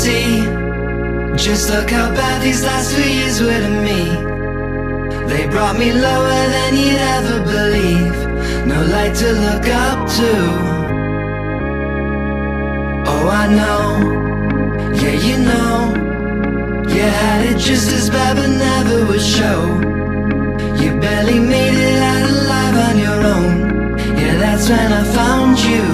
see. Just look how bad these last 2 years were to me. They brought me lower than you'd ever believe. No light to look up to. Oh, I know, yeah, you know, you had it just as bad but never would show. You barely made it out alive on your own. Yeah, that's when I found you.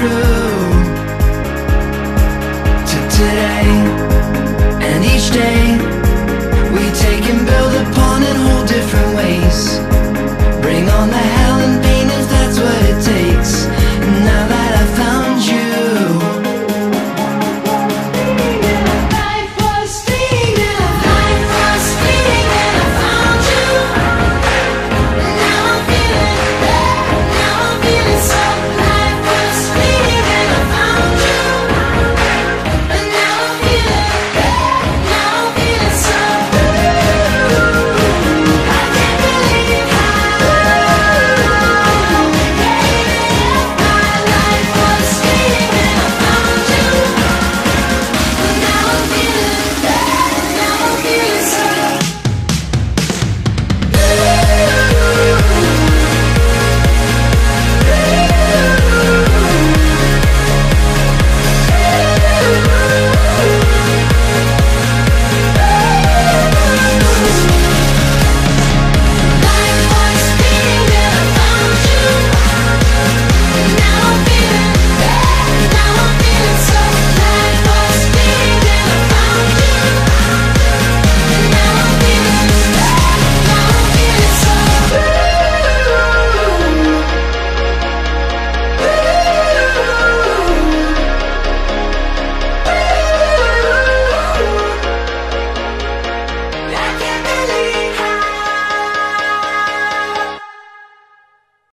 True.